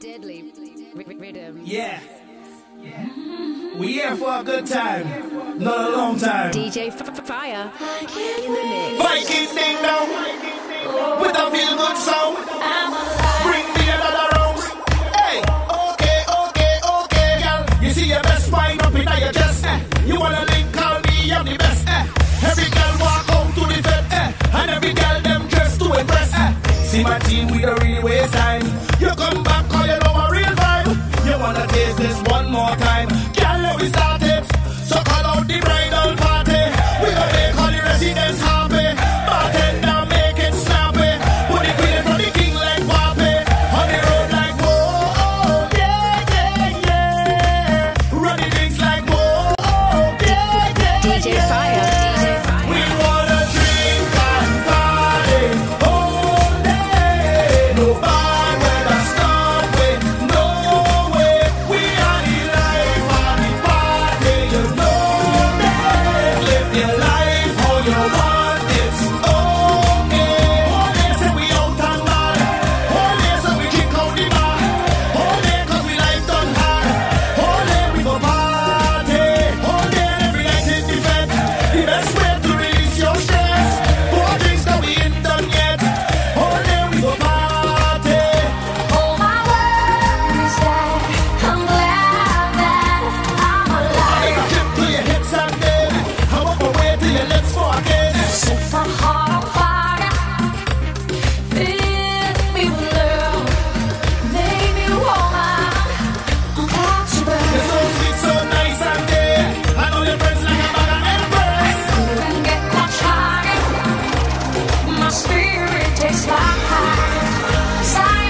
Deadly rhythm. Yeah. We here for a good time, not a long time. DJ Fyah in the mix. Viking ding dong with a feel good sound. Bring me another round. Hey, okay, okay, okay, girl. You see your best wine up in your chest. You wanna link, call me, I'm the best. Every girl walk out to the fed, and every girl them dressed to impress. See my team, we don't really waste time. You come back, call you know a real vibe. You wanna taste this one more time. Girl, let me start it. So call out the bridal party. We gonna make all the residents happy. Bartender, make it snappy. Put the queen from the king like Wappy. On the road like whoa, oh, yeah, yeah, yeah. Running things like whoa, oh, yeah, yeah, yeah. DJ Fyah.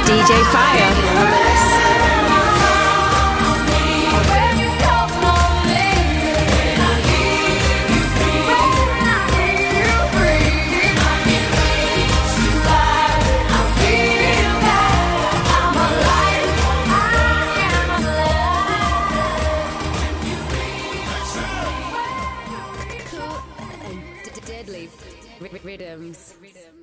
DJ Fyah. Cool and deadly rhythms.